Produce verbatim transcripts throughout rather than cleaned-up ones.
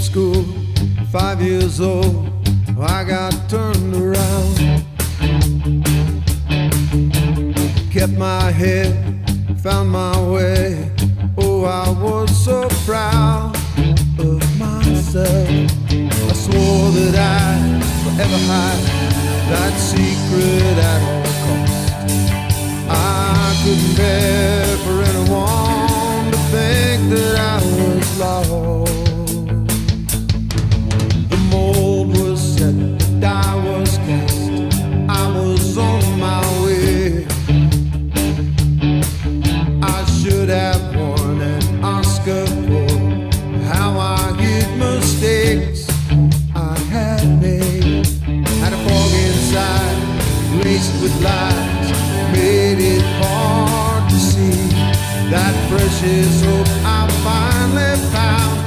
from school, five years old, I got turned around. Kept my head, found my way, oh I was so proud of myself. I swore that I'd forever hide that secret at all costs. I couldn't bear for anyone to think that I was lost. With lies, made it hard to see that precious hope I finally found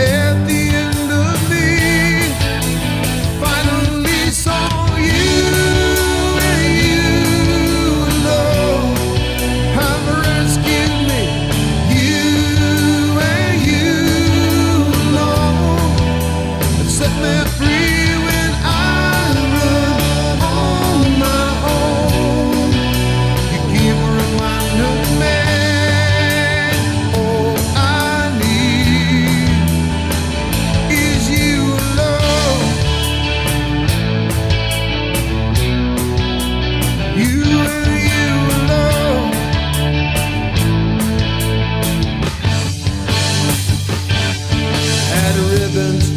at the end of me. Finally saw you, and you alone have rescued me. You and you alone have set me free.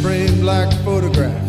Framed like photographs,